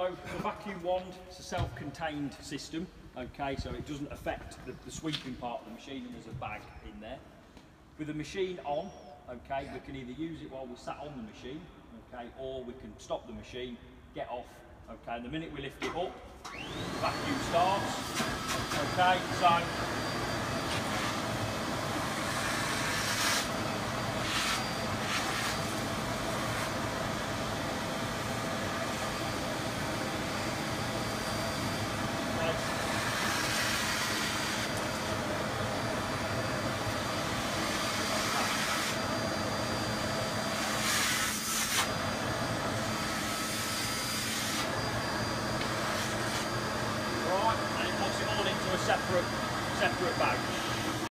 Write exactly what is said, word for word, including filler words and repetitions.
So the vacuum wand is a self-contained system, okay, so it doesn't affect the, the sweeping part of the machine, and there's a bag in there. With the machine on, okay, we can either use it while we're sat on the machine, okay, or we can stop the machine, get off, okay, and the minute we lift it up, the vacuum starts, okay, so separate, separate bag.